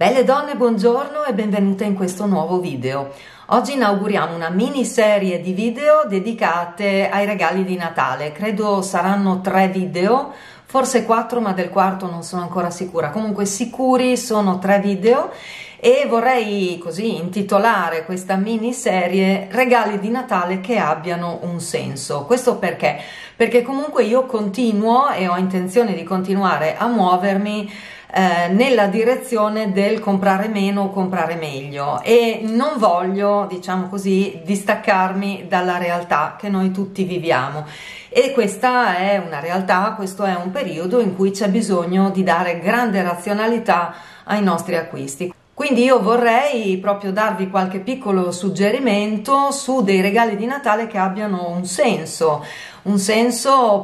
Belle donne, buongiorno e benvenute in questo nuovo video. Oggi inauguriamo una mini serie di video dedicate ai regali di Natale. Credo saranno 3 video, forse 4, ma del quarto non sono ancora sicura. Comunque sicuri sono 3 video e vorrei così intitolare questa mini serie Regali di Natale che abbiano un senso. Questo perché? Perché comunque io continuo e ho intenzione di continuare a muovermi nella direzione del comprare meno o comprare meglio, e non voglio, diciamo così, distaccarmi dalla realtà che noi tutti viviamo. E questa è una realtà, questo è un periodo in cui c'è bisogno di dare grande razionalità ai nostri acquisti. Quindi io vorrei proprio darvi qualche piccolo suggerimento su dei regali di Natale che abbiano un senso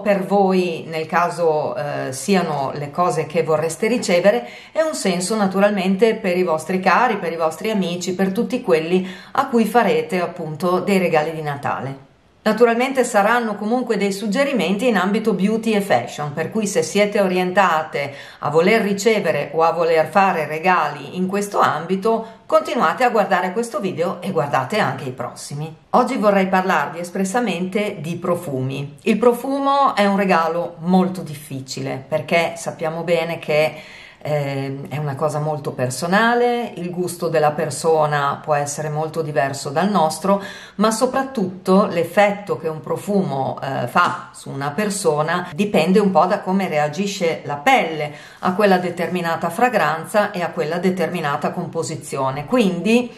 per voi nel caso siano le cose che vorreste ricevere, e un senso naturalmente per i vostri cari, per i vostri amici, per tutti quelli a cui farete appunto dei regali di Natale. Naturalmente saranno comunque dei suggerimenti in ambito beauty e fashion, per cui se siete orientate a voler ricevere o a voler fare regali in questo ambito, continuate a guardare questo video e guardate anche i prossimi. Oggi vorrei parlarvi espressamente di profumi. Il profumo è un regalo molto difficile, perché sappiamo bene che è una cosa molto personale, il gusto della persona può essere molto diverso dal nostro, ma soprattutto l'effetto che un profumo fa su una persona dipende un po' da come reagisce la pelle a quella determinata fragranza e a quella determinata composizione. Quindi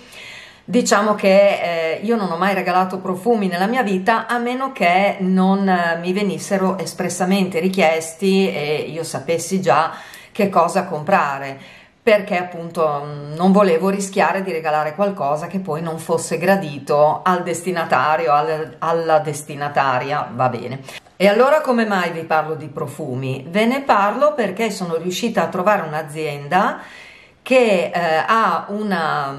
diciamo che io non ho mai regalato profumi nella mia vita, a meno che non mi venissero espressamente richiesti e io sapessi già che cosa comprare, perché appunto non volevo rischiare di regalare qualcosa che poi non fosse gradito al destinatario, alla destinataria, va bene. E allora come mai vi parlo di profumi? Ve ne parlo perché sono riuscita a trovare un'azienda che ha una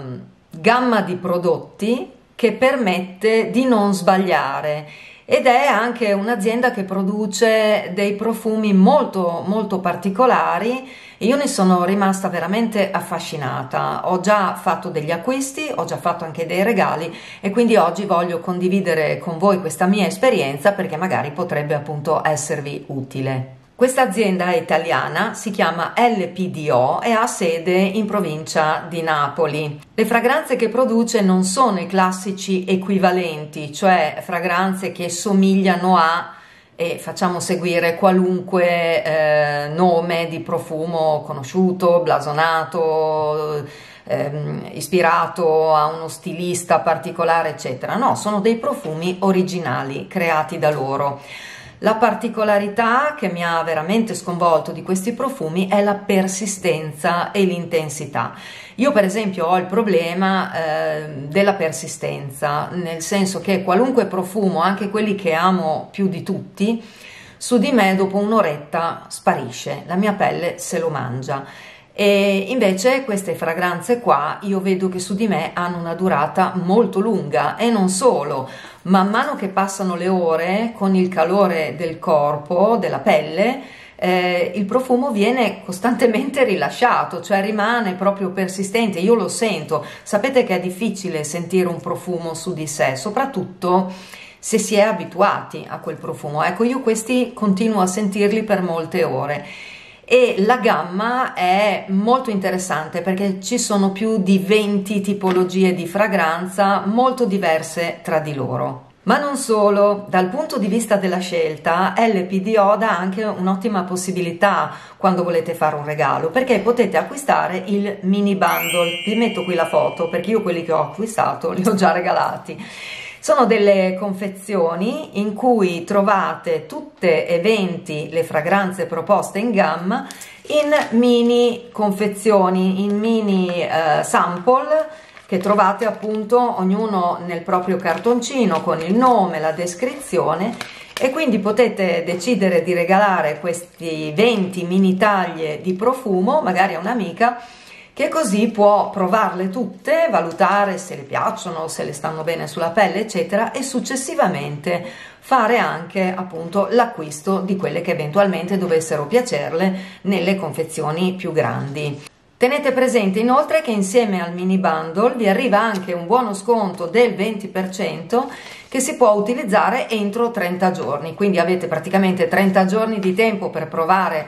gamma di prodotti che permette di non sbagliare, ed è anche un'azienda che produce dei profumi molto molto particolari. Io ne sono rimasta veramente affascinata, ho già fatto degli acquisti, ho già fatto anche dei regali, e quindi oggi voglio condividere con voi questa mia esperienza perché magari potrebbe appunto esservi utile. Questa azienda è italiana, si chiama LPDO e ha sede in provincia di Napoli. Le fragranze che produce non sono i classici equivalenti, cioè fragranze che somigliano a e facciamo seguire qualunque nome di profumo conosciuto, blasonato, ispirato a uno stilista particolare, eccetera. No, sono dei profumi originali creati da loro. La particolarità che mi ha veramente sconvolto di questi profumi è la persistenza e l'intensità. Io per esempio ho il problema della persistenza, nel senso che qualunque profumo, anche quelli che amo più di tutti, su di me dopo un'oretta sparisce, la mia pelle se lo mangia. E invece queste fragranze qua io vedo che su di me hanno una durata molto lunga, e non solo, man mano che passano le ore con il calore del corpo, della pelle, il profumo viene costantemente rilasciato, cioè rimane proprio persistente. Io lo sento, sapete che è difficile sentire un profumo su di sé, soprattutto se si è abituati a quel profumo. Ecco, io questi continuo a sentirli per molte ore. E la gamma è molto interessante perché ci sono più di 20 tipologie di fragranza molto diverse tra di loro. Ma non solo, dal punto di vista della scelta LPDO dà anche un'ottima possibilità quando volete fare un regalo, perché potete acquistare il mini bundle. Vi metto qui la foto perché io quelli che ho acquistato li ho già regalati. Sono delle confezioni in cui trovate tutte e 20 le fragranze proposte in gamma in mini confezioni, in mini sample che trovate appunto ognuno nel proprio cartoncino con il nome, la descrizione, e quindi potete decidere di regalare questi 20 mini taglie di profumo magari a un'amica, che così può provarle tutte, valutare se le piacciono, se le stanno bene sulla pelle, eccetera, e successivamente fare anche appunto l'acquisto di quelle che eventualmente dovessero piacerle nelle confezioni più grandi. Tenete presente inoltre che insieme al mini bundle vi arriva anche un buono sconto del 20% che si può utilizzare entro 30 giorni, quindi avete praticamente 30 giorni di tempo per provare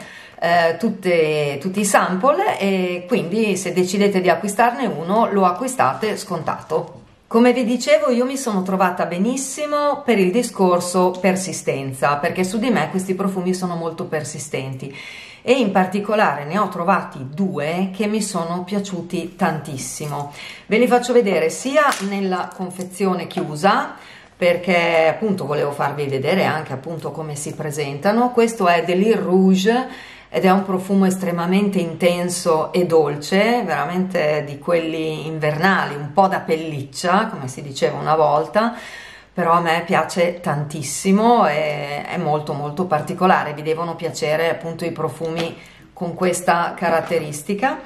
tutti i sample, e quindi se decidete di acquistarne uno lo acquistate scontato. Come vi dicevo, io mi sono trovata benissimo per il discorso persistenza, perché su di me questi profumi sono molto persistenti e in particolare ne ho trovati due che mi sono piaciuti tantissimo. Ve li faccio vedere sia nella confezione chiusa, perché appunto volevo farvi vedere anche appunto come si presentano. Questo è Délire Rouge ed è un profumo estremamente intenso e dolce, veramente di quelli invernali, un po' da pelliccia, come si diceva una volta, però a me piace tantissimo e è molto molto particolare. Vi devono piacere appunto i profumi con questa caratteristica.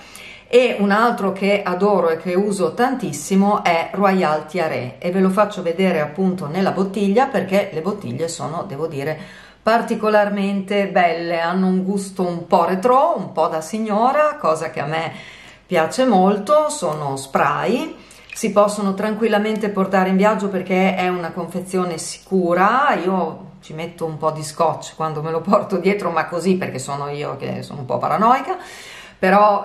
E un altro che adoro e che uso tantissimo è Royal Tiaré, e ve lo faccio vedere appunto nella bottiglia, perché le bottiglie sono, devo dire, particolarmente belle, hanno un gusto un po' retro, un po' da signora, cosa che a me piace molto. Sono spray, si possono tranquillamente portare in viaggio perché è una confezione sicura. Io ci metto un po' di scotch quando me lo porto dietro, ma così perché sono io che sono un po' paranoica, però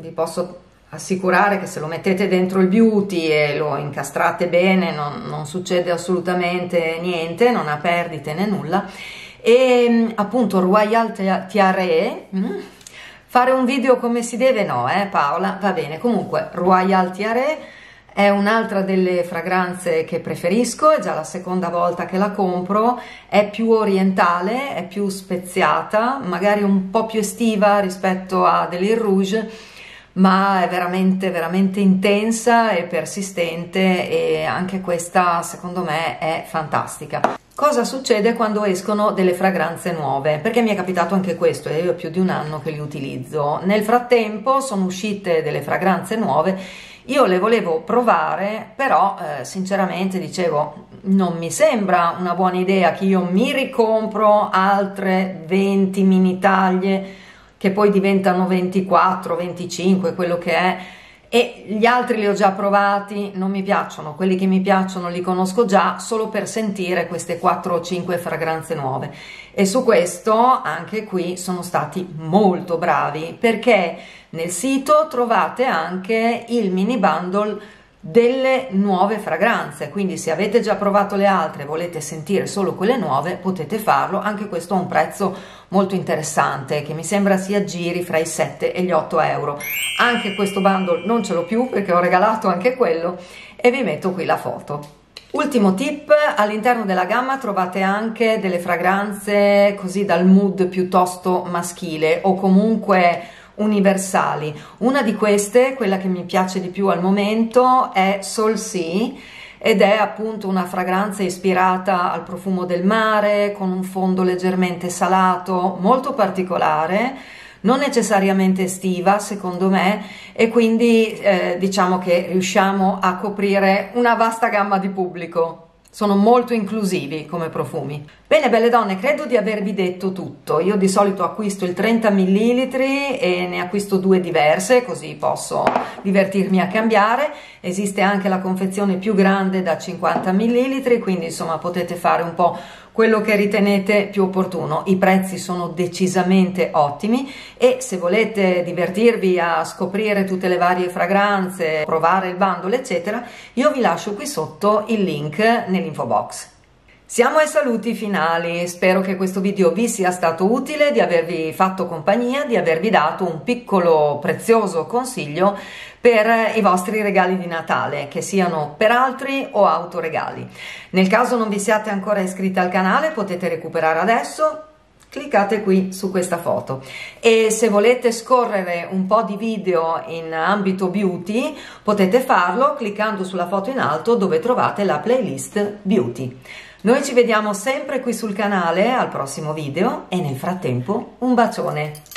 vi posso assicurare che se lo mettete dentro il beauty e lo incastrate bene non succede assolutamente niente, non ha perdite né nulla. E appunto Royal Tiaré, fare un video come si deve? No, Paola, va bene. Comunque Royal Tiaré è un'altra delle fragranze che preferisco, è già la seconda volta che la compro, è più orientale, è più speziata, magari un po' più estiva rispetto a Délire Rouge, ma è veramente veramente intensa e persistente, e anche questa secondo me è fantastica. Cosa succede quando escono delle fragranze nuove? Perché mi è capitato anche questo e io ho più di un anno che li utilizzo. Nel frattempo sono uscite delle fragranze nuove, io le volevo provare, però sinceramente dicevo non mi sembra una buona idea che io mi ricompro altre 20 mini taglie che poi diventano 24, 25, quello che è, e gli altri li ho già provati, non mi piacciono, quelli che mi piacciono li conosco già, solo per sentire queste 4 o 5 fragranze nuove. E su questo anche qui sono stati molto bravi, perché nel sito trovate anche il mini bundle delle nuove fragranze, quindi se avete già provato le altre e volete sentire solo quelle nuove potete farlo. Anche questo ha un prezzo molto interessante, che mi sembra si aggiri fra i 7 e gli 8 euro. Anche questo bundle non ce l'ho più perché ho regalato anche quello, e vi metto qui la foto. Ultimo tip: all'interno della gamma trovate anche delle fragranze così dal mood piuttosto maschile o comunque universali. Una di queste, quella che mi piace di più al momento, è Soul Sea, ed è appunto una fragranza ispirata al profumo del mare, con un fondo leggermente salato, molto particolare, non necessariamente estiva secondo me, e quindi diciamo che riusciamo a coprire una vasta gamma di pubblico. Sono molto inclusivi come profumi. Bene, belle donne, credo di avervi detto tutto. Io di solito acquisto il 30 ml e ne acquisto 2 diverse, così posso divertirmi a cambiare. Esiste anche la confezione più grande da 50 ml, quindi insomma potete fare un po' quello che ritenete più opportuno. I prezzi sono decisamente ottimi, e se volete divertirvi a scoprire tutte le varie fragranze, provare il bundle eccetera, io vi lascio qui sotto il link nell'info box. Siamo ai saluti finali, spero che questo video vi sia stato utile, di avervi fatto compagnia, di avervi dato un piccolo prezioso consiglio per i vostri regali di Natale, che siano per altri o autoregali. Nel caso non vi siate ancora iscritti al canale, potete recuperare adesso, cliccate qui su questa foto. E se volete scorrere un po' di video in ambito beauty, potete farlo cliccando sulla foto in alto dove trovate la playlist beauty. Noi ci vediamo sempre qui sul canale al prossimo video, e nel frattempo un bacione!